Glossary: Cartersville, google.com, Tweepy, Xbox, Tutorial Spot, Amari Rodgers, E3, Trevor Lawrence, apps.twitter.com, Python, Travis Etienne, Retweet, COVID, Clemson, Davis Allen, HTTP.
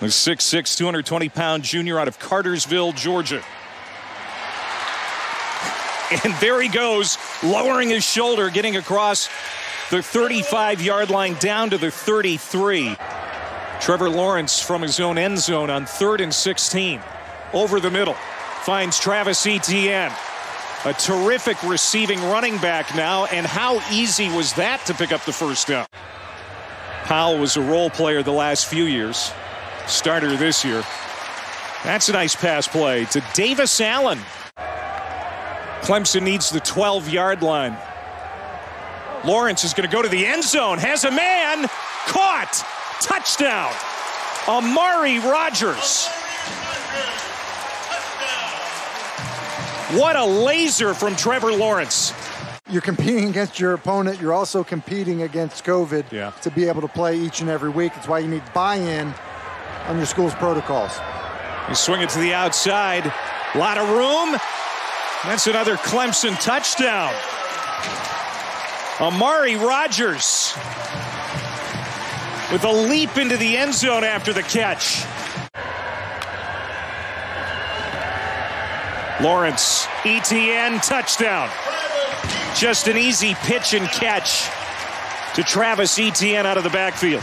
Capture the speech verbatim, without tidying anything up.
The six six, two hundred twenty pound junior out of Cartersville, Georgia. And there he goes, lowering his shoulder, getting across the thirty-five yard line down to the thirty-three. Trevor Lawrence from his own end zone on third and sixteen. Over the middle, finds Travis Etienne. A terrific receiving running back now, and how easy was that to pick up the first down? Powell was a role player the last few years. Starter this year. That's a nice pass play to Davis Allen. Clemson needs the twelve yard line. Lawrence is going to go to the end zone. Has a man. Caught. Touchdown. Amari Rodgers. What a laser from Trevor Lawrence. You're competing against your opponent. You're also competing against COVID yeah. to be able to play each and every week. That's why you need buy-in on your school's protocols. You swing it to the outside. A lot of room. That's another Clemson touchdown. Amari Rodgers with a leap into the end zone after the catch. Lawrence, Etienne, touchdown. Just an easy pitch and catch to Travis Etienne out of the backfield.